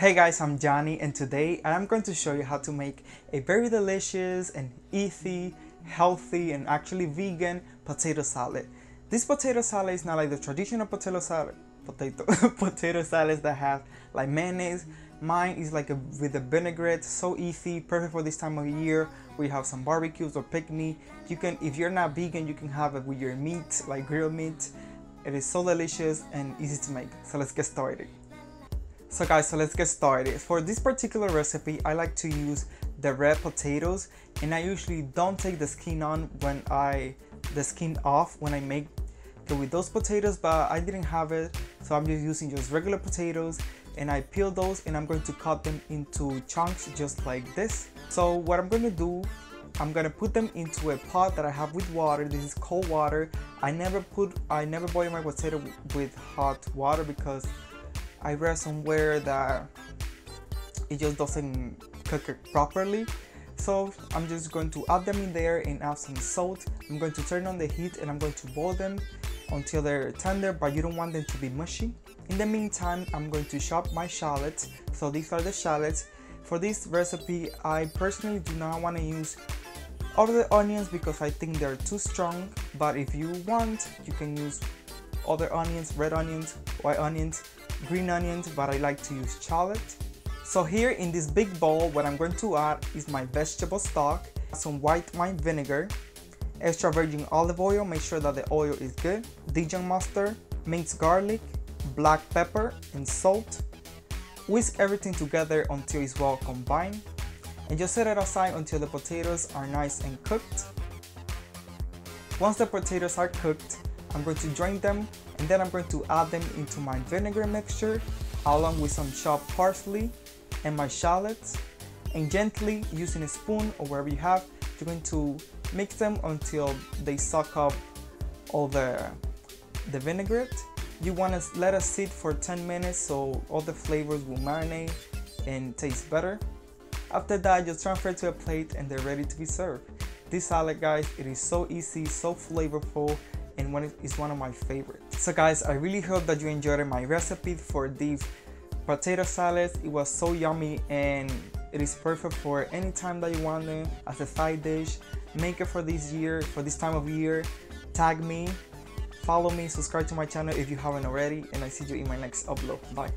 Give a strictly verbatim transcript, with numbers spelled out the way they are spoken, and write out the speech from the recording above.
Hey guys, I'm Johnny and today I'm going to show you how to make a very delicious and easy, healthy and actually vegan potato salad. This potato salad is not like the traditional potato salad, potato, potato salads that have like mayonnaise. Mine is like a, with a vinaigrette, so easy, perfect for this time of year. We have some barbecues or picnic. You can, if you're not vegan, you can have it with your meat, like grilled meat. It is so delicious and easy to make. So let's get started. So guys, so let's get started. For this particular recipe, I like to use the red potatoes, and I usually don't take the skin on when I, the skin off when I make it with those potatoes, but I didn't have it. So I'm just using just regular potatoes and I peel those and I'm going to cut them into chunks just like this. So what I'm gonna do, I'm gonna put them into a pot that I have with water. This is cold water. I never put, I never boil my potato with hot water because I read somewhere that it just doesn't cook it properly. So I'm just going to add them in there and add some salt. I'm going to turn on the heat and I'm going to boil them until they're tender, but you don't want them to be mushy. In the meantime, I'm going to chop my shallots. So these are the shallots. For this recipe, I personally do not want to use all the onions because I think they're too strong, but if you want, you can use other onions, red onions, white onions, green onions, but I like to use shallot. So here in this big bowl, what I'm going to add is my vegetable stock, some white wine vinegar, extra virgin olive oil, make sure that the oil is good, Dijon mustard, minced garlic, black pepper and salt. Whisk everything together until it's well combined and just set it aside until the potatoes are nice and cooked. Once the potatoes are cooked, I'm going to drain them and then I'm going to add them into my vinegar mixture along with some chopped parsley and my shallots, and gently using a spoon or wherever you have, you're going to mix them until they suck up all the, the vinaigrette. You want to let it sit for ten minutes so all the flavors will marinate and taste better. After that, just transfer it to a plate and they're ready to be served. This salad, guys, it is so easy, so flavorful, and one is one of my favorites. So guys, I really hope that you enjoyed my recipe for these potato salads. It was so yummy and it is perfect for any time that you want it as a side dish. Make it for this year, for this time of year. Tag me, follow me, subscribe to my channel if you haven't already, and I see you in my next upload. Bye.